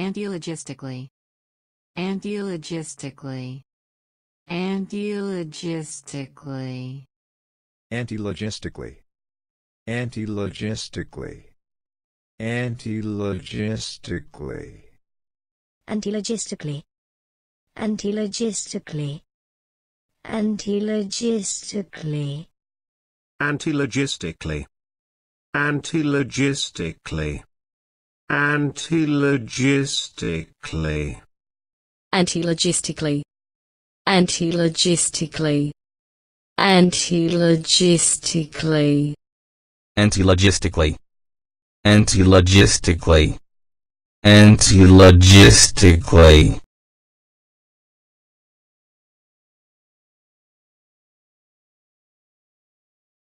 Antilogistically. Antilogistically. Antilogistically. Antilogistically. Antilogistically. Antilogistically. Antilogistically. Antilogistically. Antilogistically. Antilogistically. Antilogistically. Antilogistically. Antilogistically. Antilogistically. Antilogistically. Antilogistically. Antilogistically. Antilogistically.